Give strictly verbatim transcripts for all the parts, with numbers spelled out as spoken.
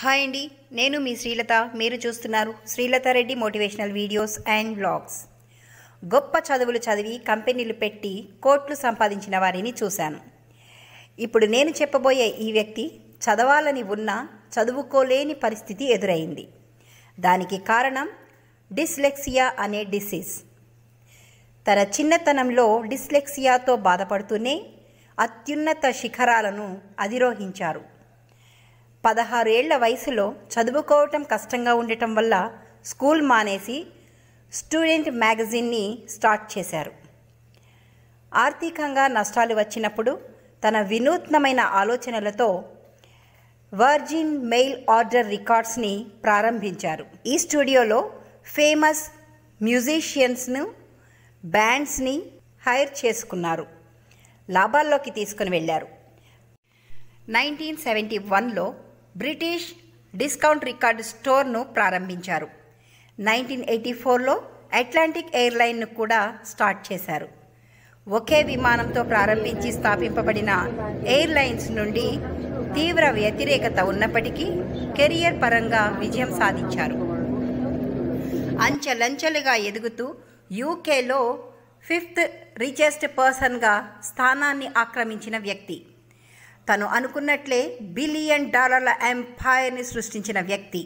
Hi అండి, నేను మీ శ్రీలత. మీరు చూస్తున్నారు Srilatha Reddy motivational videos and vlogs. గొప్ప చదువులు చదివి కంపెనీలు పెట్టి కోట్లు సంపాదించిన వారిని చూశాను. ఇప్పుడు నేను చెప్పబోయే ఈ వ్యక్తి చదవాలని ఉన్నా చదువుకోలేని పరిస్థితి ఎదురైంది. దానికి కారణం డిస్లెక్సియా అనే డిసీజ్. తన చిన్నతనంలో డిస్లెక్సియాతో బాధపడుతూనే అత్యున్నత శిఖరాలను అధిరోహించారు. పదహారు ఏళ్ల వయసులో చదువుకోవటం కష్టంగా ఉండటం వల్ల స్కూల్ మానేసి స్టూడెంట్ మ్యాగజైన్ని స్టార్ట్ చేశారు. ఆర్థికంగా నష్టాలు వచ్చినప్పుడు తన వినూత్నమైన ఆలోచనలతో వర్జిన్ మెయిల్ ఆర్డర్ రికార్డ్స్ని ప్రారంభించారు. ఈ స్టూడియోలో ఫేమస్ మ్యూజిషియన్స్ను, బ్యాండ్స్ని హైర్ చేసుకున్నారు, లాభాల్లోకి తీసుకుని వెళ్ళారు. నైన్టీన్ సెవెంటీ వన్లో బ్రిటిష్ డిస్కౌంట్ రికార్డ్ స్టోర్ను ప్రారంభించారు. నైన్టీన్ ఎయిటీ ఫోర్లో అట్లాంటిక్ ఎయిర్లైన్ను కూడా స్టార్ట్ చేశారు. ఒకే విమానంతో ప్రారంభించి స్థాపింపబడిన ఎయిర్లైన్స్ నుండి తీవ్ర వ్యతిరేకత ఉన్నప్పటికీ కెరియర్ పరంగా విజయం సాధించారు. అంచెలంచెలుగా ఎదుగుతూ యూకేలో ఫిఫ్త్ రిచెస్ట్ పర్సన్గా స్థానాన్ని ఆక్రమించిన వ్యక్తి, తను అనుకున్నట్లే బిలియన్ డాలర్ల ఎంపైర్ని సృష్టించిన వ్యక్తి,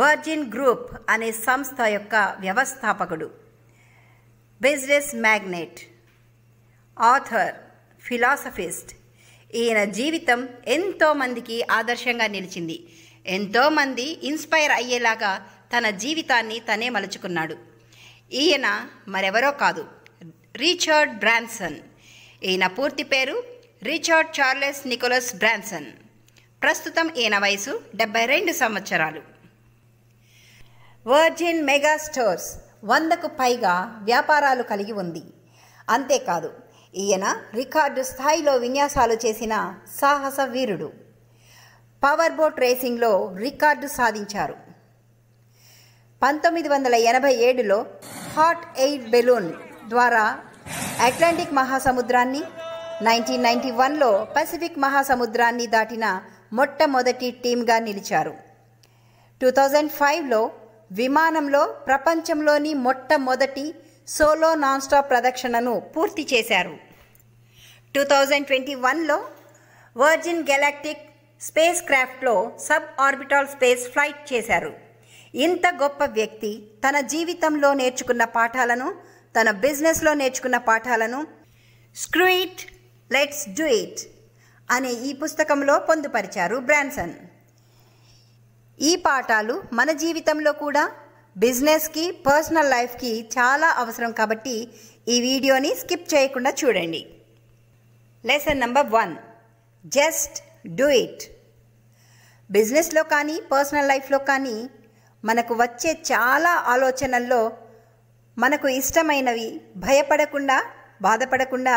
వర్జిన్ గ్రూప్ అనే సంస్థ యొక్క వ్యవస్థాపకుడు, బిజినెస్ మ్యాగ్నెట్, ఆథర్, ఫిలాసఫిస్ట్. ఈయన జీవితం ఎంతోమందికి ఆదర్శంగా నిలిచింది. ఎంతోమంది ఇన్స్పైర్ అయ్యేలాగా తన జీవితాన్ని తనే మలుచుకున్నాడు. ఈయన మరెవరో కాదు, రిచర్డ్ బ్రాన్సన్. ఈయన పూర్తి పేరు రిచర్డ్ చార్లెస్ నికోలస్ బ్రాన్సన్. ప్రస్తుతం ఈయన వయసు డెబ్బై రెండు సంవత్సరాలు. వర్జిన్ మెగా స్టోర్స్ వందకు పైగా వ్యాపారాలు కలిగి ఉంది. అంతేకాదు, ఈయన రికార్డు స్థాయిలో విన్యాసాలు చేసిన సాహస వీరుడు. పవర్ బోట్ రేసింగ్లో రికార్డు సాధించారు. పంతొమ్మిది వందల ఎనభై ఏడులో హాట్ ఎయిర్ బెలూన్ ద్వారా అట్లాంటిక్ మహాసముద్రాన్ని, నైన్టీన్ నైన్టీ వన్లో పసిఫిక్ మహాసముద్రాన్ని దాటిన మొట్టమొదటి టీమ్గా నిలిచారు. టూ థౌజండ్ ఫైవ్లో విమానంలో ప్రపంచంలోని మొట్టమొదటి సోలో నాన్స్టాప్ ప్రదక్షిణను పూర్తి చేశారు. టూ థౌజండ్ ట్వంటీ వన్లో వర్జిన్ గెలాక్టిక్ స్పేస్ క్రాఫ్ట్లో సబ్ ఆర్బిటాల్ స్పేస్ ఫ్లైట్ చేశారు. ఇంత గొప్ప వ్యక్తి తన జీవితంలో నేర్చుకున్న పాఠాలను, తన బిజినెస్లో నేర్చుకున్న పాఠాలను screw it, let's do it అనే ఈ పుస్తకంలో పొందుపరిచారు బ్రాన్సన్. ఈ పాఠాలు మన జీవితంలో కూడా బిజినెస్కి, పర్సనల్ లైఫ్కి చాలా అవసరం. కాబట్టి ఈ వీడియోని స్కిప్ చేయకుండా చూడండి. Lesson number one, just do it. బిజినెస్లో కానీ పర్సనల్ లైఫ్లో కానీ మనకు వచ్చే చాలా ఆలోచనల్లో మనకు ఇష్టమైనవి భయపడకుండా, బాధపడకుండా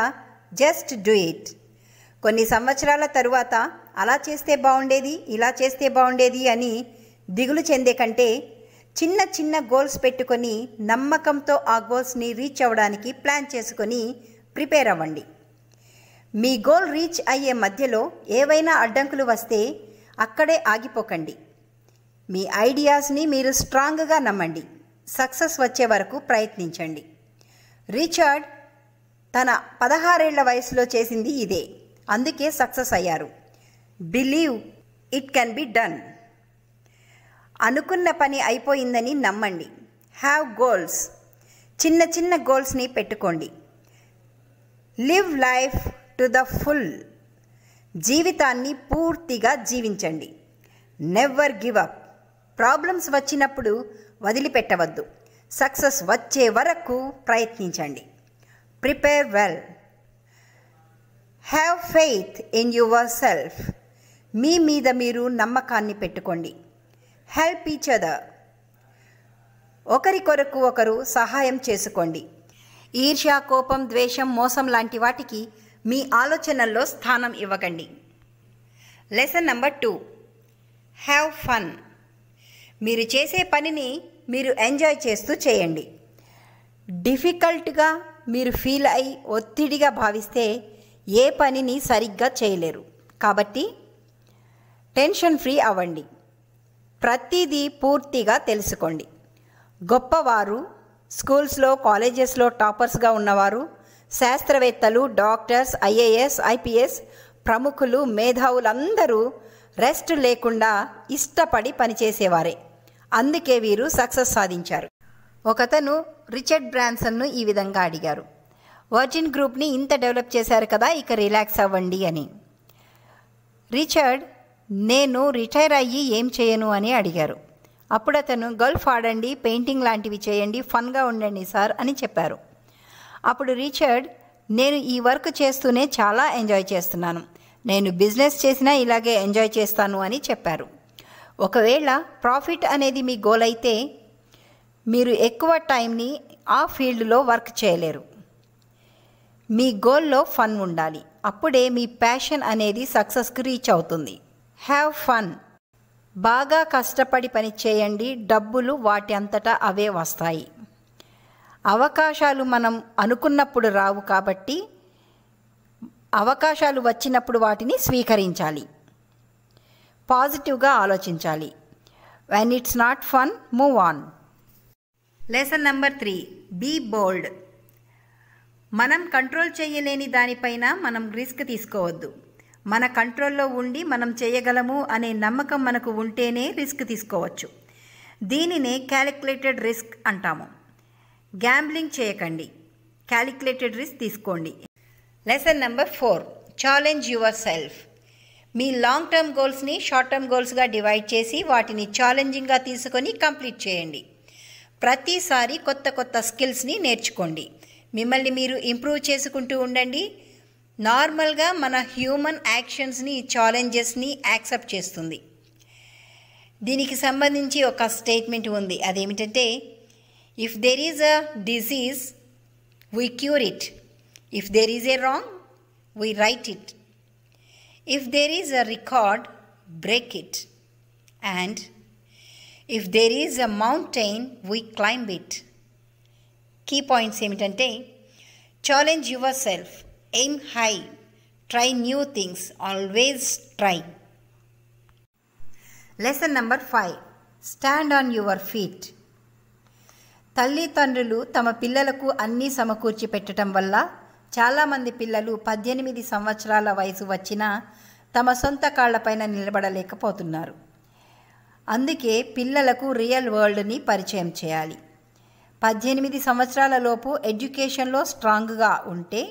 జస్ట్ డూ ఇట్. కొన్ని సంవత్సరాల తరువాత అలా చేస్తే బాగుండేది, ఇలా చేస్తే బాగుండేది అని దిగులు చెందే కంటే చిన్న చిన్న గోల్స్ పెట్టుకొని నమ్మకంతో ఆ గోల్స్ని రీచ్ అవ్వడానికి ప్లాన్ చేసుకొని ప్రిపేర్ అవ్వండి. మీ గోల్ రీచ్ అయ్యే మధ్యలో ఏవైనా అడ్డంకులు వస్తే అక్కడే ఆగిపోకండి. మీ ఐడియాస్ని మీరు స్ట్రాంగ్గా నమ్మండి. సక్సెస్ వచ్చే వరకు ప్రయత్నించండి. రిచర్డ్ తన పదహారేళ్ల వయసులో చేసింది ఇదే, అందుకే సక్సెస్ అయ్యారు. Believe it can be done. అనుకున్న పని అయిపోయిందని నమ్మండి. Have goals. చిన్న చిన్న గోల్స్ని పెట్టుకోండి. Live life to the full. జీవితాన్ని పూర్తిగా జీవించండి. Never give up. ప్రాబ్లమ్స్ వచ్చినప్పుడు వదిలిపెట్టవద్దు. సక్సెస్ వచ్చే వరకు ప్రయత్నించండి. Prepare well. Have faith in yourself. మీ మీద మీరు నమ్మకాన్ని పెట్టుకోండి. Help each other. ఒకరికొరకు ఒకరు సహాయం చేసుకోండి. ఈర్ష్య, కోపం, ద్వేషం, మోసం లాంటి వాటికి మీ ఆలోచనల్లో స్థానం ఇవ్వకండి. Lesson number two, have fun. మీరు చేసే పనిని మీరు ఎంజాయ్ చేస్తూ చేయండి. డిఫికల్ట్గా మీరు ఫీల్ అయి ఒత్తిడిగా భావిస్తే ఏ పనిని సరిగ్గా చేయలేరు. కాబట్టి టెన్షన్ ఫ్రీ అవ్వండి. ప్రతిదీ పూర్తిగా తెలుసుకోండి. గొప్పవారు, స్కూల్స్లో కాలేజెస్లో టాపర్స్గా ఉన్నవారు, శాస్త్రవేత్తలు, డాక్టర్స్, ఐఏఎస్, ఐపీఎస్ ప్రముఖులు, మేధావులందరూ రెస్ట్ లేకుండా ఇష్టపడి పనిచేసేవారే. అందుకే వీరు సక్సెస్ సాధించారు. ఒకతను రిచర్డ్ బ్రాన్సన్ను ఈ విధంగా అడిగారు, వర్జిన్ గ్రూప్ని ఇంత డెవలప్ చేశారు కదా, ఇక రిలాక్స్ అవ్వండి అని. రిచర్డ్, నేను రిటైర్ అయ్యి ఏం చేయను అని అడిగారు. అప్పుడు అతను, గల్ఫ్ ఆడండి, పెయింటింగ్ లాంటివి చేయండి, ఫన్గా ఉండండి సార్ అని చెప్పారు. అప్పుడు రిచర్డ్, నేను ఈ వర్క్ చేస్తూనే చాలా ఎంజాయ్ చేస్తున్నాను, నేను బిజినెస్ చేసినా ఇలాగే ఎంజాయ్ చేస్తాను అని చెప్పారు. ఒకవేళ ప్రాఫిట్ అనేది మీ గోల్ అయితే మీరు ఎక్కువ టైంని ఆ ఫీల్డ్లో వర్క్ చేయలేరు. మీ గోల్లో ఫన్ ఉండాలి, అప్పుడే మీ ప్యాషన్ అనేది సక్సెస్కి రీచ్ అవుతుంది. Have fun. బాగా కష్టపడి పని చేయండి, డబ్బులు వాటి అంతటా అవే వస్తాయి. అవకాశాలు మనం అనుకున్నప్పుడు రావు, కాబట్టి అవకాశాలు వచ్చినప్పుడు వాటిని స్వీకరించాలి, పాజిటివ్గా ఆలోచించాలి. When it's not fun, move on. Lesson number three, be bold. మనం కంట్రోల్ చేయలేని దానిపైన మనం రిస్క్ తీసుకోవద్దు. మన కంట్రోల్లో ఉండి మనం చేయగలము అనే నమ్మకం మనకు ఉంటేనే రిస్క్ తీసుకోవచ్చు. దీనినే క్యాలిక్యులేటెడ్ రిస్క్ అంటాము. గ్యాంబ్లింగ్ చేయకండి, క్యాలిక్యులేటెడ్ రిస్క్ తీసుకోండి. Lesson number four, challenge yourself. మీ లాంగ్ టర్మ్ గోల్స్ని షార్ట్ టర్మ్ గోల్స్గా డివైడ్ చేసి వాటిని ఛాలెంజింగ్గా తీసుకొని కంప్లీట్ చేయండి. ప్రతిసారి కొత్త కొత్త స్కిల్స్ని నేర్చుకోండి, మిమ్మల్ని మీరు ఇంప్రూవ్ చేసుకుంటూ ఉండండి. నార్మల్గా మన హ్యూమన్ యాక్షన్స్ని, ఛాలెంజెస్ని యాక్సెప్ట్ చేస్తుంది. దీనికి సంబంధించి ఒక స్టేట్మెంట్ ఉంది, అదేమిటంటే, if there is a disease we cure it, if there is a wrong we right it, if there is a record break it, and if there is a mountain we climb it. Key points ఏమిటంటే, challenge yourself, aim high, try new things, always try. Lesson number five, stand on your feet. తల్లిదండ్రులు తమ పిల్లలకు అన్నీ సమకూర్చి పెట్టడం వల్ల చాలామంది పిల్లలు పద్దెనిమిది సంవత్సరాల వయసు వచ్చినా తమ సొంత కాళ్లపైన నిలబడలేకపోతున్నారు. అందుకే పిల్లలకు రియల్ వరల్డ్ని పరిచయం చేయాలి. పద్దెనిమిది సంవత్సరాలలోపు ఎడ్యుకేషన్లో స్ట్రాంగ్గా ఉంటే,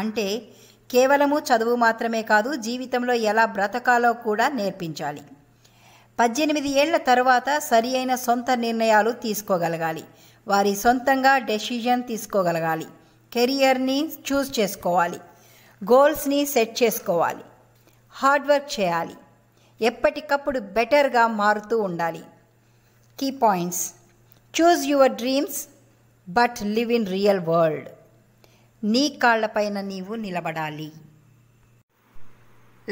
అంటే కేవలము చదువు మాత్రమే కాదు, జీవితంలో ఎలా బ్రతకాలో కూడా నేర్పించాలి. పద్దెనిమిది ఏళ్ల తర్వాత సరి అయిన సొంత నిర్ణయాలు తీసుకోగలగాలి, వారి సొంతంగా డెసిషన్ తీసుకోగలగాలి, కెరియర్ని చూస్ చేసుకోవాలి, గోల్స్ని సెట్ చేసుకోవాలి, హార్డ్ వర్క్ చేయాలి, ఎప్పటికప్పుడు బెటర్గా మారుతూ ఉండాలి. Key points, choose your dreams but live in real world. నీ కాళ్ళపైన నీవు నిలబడాలి.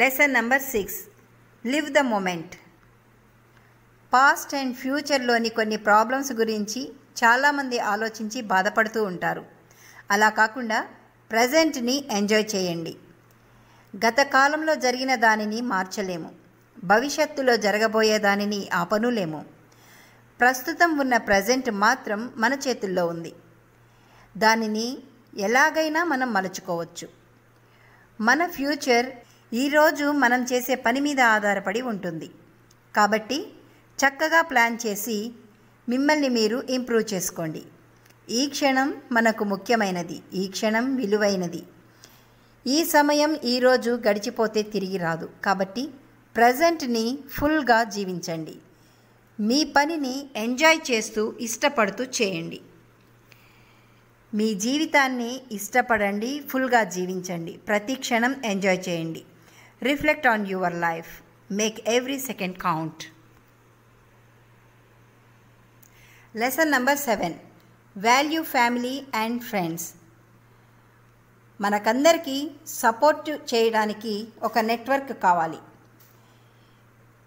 Lesson number six, live the moment. Past and ఫ్యూచర్లోని కొన్ని ప్రాబ్లమ్స్ గురించి చాలామంది ఆలోచించి బాధపడుతూ ఉంటారు. అలా కాకుండా ప్రజెంట్ని ఎంజాయ్ చేయండి. గత కాలంలో జరిగిన దానిని మార్చలేము, భవిష్యత్తులో జరగబోయే దానిని ఆపనులేము. ప్రస్తుతం ఉన్న ప్రజెంట్ మాత్రం మన చేతుల్లో ఉంది, దానిని ఎలాగైనా మనం మలుచుకోవచ్చు. మన ఫ్యూచర్ ఈరోజు మనం చేసే పని మీద ఆధారపడి ఉంటుంది, కాబట్టి చక్కగా ప్లాన్ చేసి మిమ్మల్ని మీరు ఇంప్రూవ్ చేసుకోండి. ఈ క్షణం మనకు ముఖ్యమైనది, ఈ క్షణం విలువైనది. ఈ సమయం ఈరోజు గడిచిపోతే తిరిగి రాదు, కాబట్టి ప్రజెంట్ని ఫుల్గా జీవించండి. మీ పనిని ఎంజాయ్ చేస్తూ ఇష్టపడుతూ చేయండి. మీ జీవితాన్ని ఇష్టపడండి, ఫుల్గా జీవించండి, ప్రతి క్షణం ఎంజాయ్ చేయండి. Reflect on your life, make every second count. Lesson number seven, value family and friends. మనకందరికీ సపోర్ట్ చేయడానికి ఒక నెట్వర్క్ కావాలి.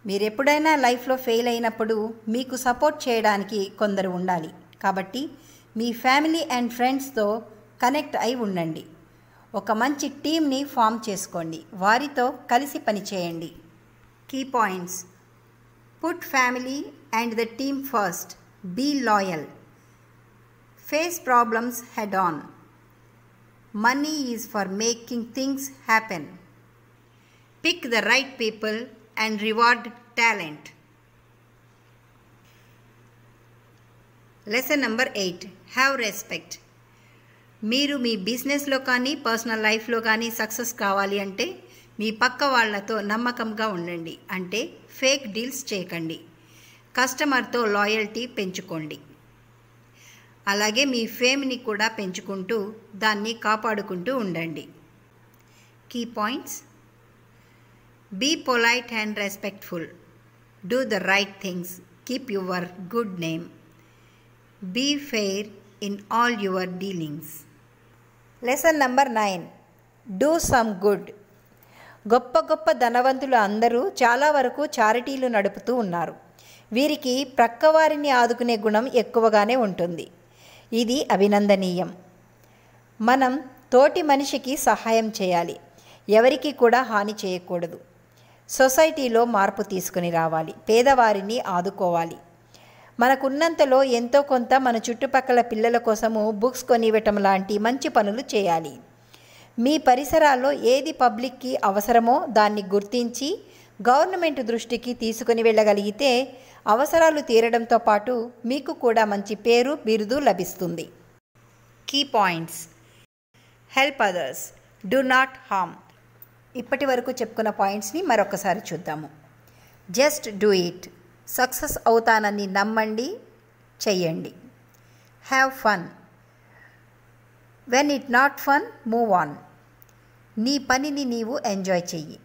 మీరు ఎప్పుడైనా లైఫ్లో ఫెయిల్ అయినప్పుడు మీకు సపోర్ట్ చేయడానికి కొందరు ఉండాలి, కాబట్టి మీ ఫ్యామిలీ అండ్ ఫ్రెండ్స్తో కనెక్ట్ అయి ఉండండి. ఒక మంచి టీమ్ని ఫామ్ చేసుకోండి, వారితో కలిసి పనిచేయండి. Key points. Put family and the team first. Be loyal. Face problems head on. Money is for making things happen. Pick the right people and reward talent. Lesson number eight. Have respect. మీరు మీ బిజినెస్లో కానీ personal లైఫ్లో కానీ success కావాలి అంటే మీ పక్క వాళ్ళతో నమ్మకంగా ఉండండి. అంటే ఫేక్ డీల్స్ చేయకండి. కస్టమర్తో లాయల్టీ పెంచుకోండి. అలాగే మీ ఫేమ్ని కూడా పెంచుకుంటూ దాన్ని కాపాడుకుంటూ ఉండండి. Key points. Be polite and respectful. Do the right things. Keep your good name. Be fair in all your dealings. Lesson number nine. Do some good. గొప్ప గొప్ప ధనవంతులు అందరూ చాలా వరకు చారిటీలు నడుపుతూ ఉన్నారు. వీరికి ప్రక్కవారిని ఆదుకునే గుణం ఎక్కువగానే ఉంటుంది. ఇది అభినందనీయం. మనం తోటి మనిషికి సహాయం చేయాలి. ఎవరికి కూడా హాని చేయకూడదు. సొసైటీలో మార్పు తీసుకుని రావాలి. పేదవారిని ఆదుకోవాలి. మనకున్నంతలో ఎంతో కొంత మన చుట్టుపక్కల పిల్లల కోసము బుక్స్ కొనివ్వటం లాంటి మంచి పనులు చేయాలి. మీ పరిసరాల్లో ఏది పబ్లిక్కి అవసరమో దాన్ని గుర్తించి గవర్నమెంట్ దృష్టికి తీసుకుని వెళ్ళగలిగితే అవసరాలు తీరడంతో పాటు మీకు కూడా మంచి పేరు బిరుదు లభిస్తుంది. Key points. Help others, do not harm. ఇప్పటి వరకు చెప్పుకున్న పాయింట్స్ని మరొకసారి చూద్దాము. Just do it. సక్సెస్ అవుతానని నమ్మండి, చెయ్యండి. Have fun. When it not fun, move on. నీ పనిని నీవు ఎంజాయ్ చెయ్యి.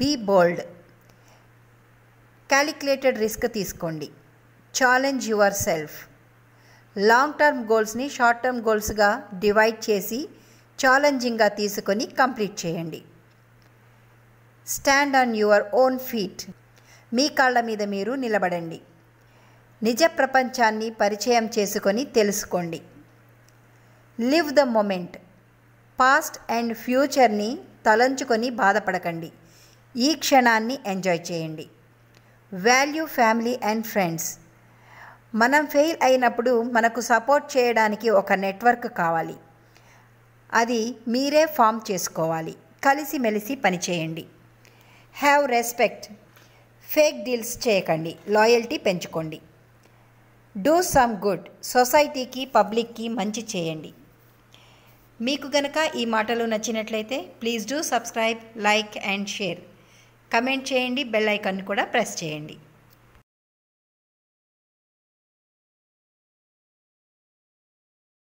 Be bold. క్యాలిక్యులేటెడ్ రిస్క్ తీసుకోండి. Challenge yourself. Long term గోల్స్ని షార్ట్ టర్మ్ గోల్స్గా డివైడ్ చేసి ఛాలెంజింగ్గా తీసుకొని కంప్లీట్ చేయండి. Stand on your own feet. మీ కాళ్ళ మీద మీరు నిలబడండి. నిజ ప్రపంచాన్ని పరిచయం చేసుకొని తెలుసుకోండి. Live the moment. Past and ఫ్యూచర్ని తలంచుకొని బాధపడకండి. ఈ క్షణాన్ని ఎంజాయ్ చేయండి. Value family and friends. మనం ఫెయిల్ అయినప్పుడు మనకు సపోర్ట్ చేయడానికి ఒక నెట్వర్క్ కావాలి. అది మీరే ఫామ్ చేసుకోవాలి. కలిసిమెలిసి పనిచేయండి. Have respect. ఫేక్ డీల్స్ చేయకండి. లాయల్టీ పెంచుకోండి. Do some good. సొసైటీకి పబ్లిక్కి మంచి చేయండి. మీకు గనక ఈ మాటలు నచ్చినట్లయితే please do subscribe, like and share. Comment చేయండి. బెల్ ఐకాన్ కూడా ప్రెస్ చేయండి.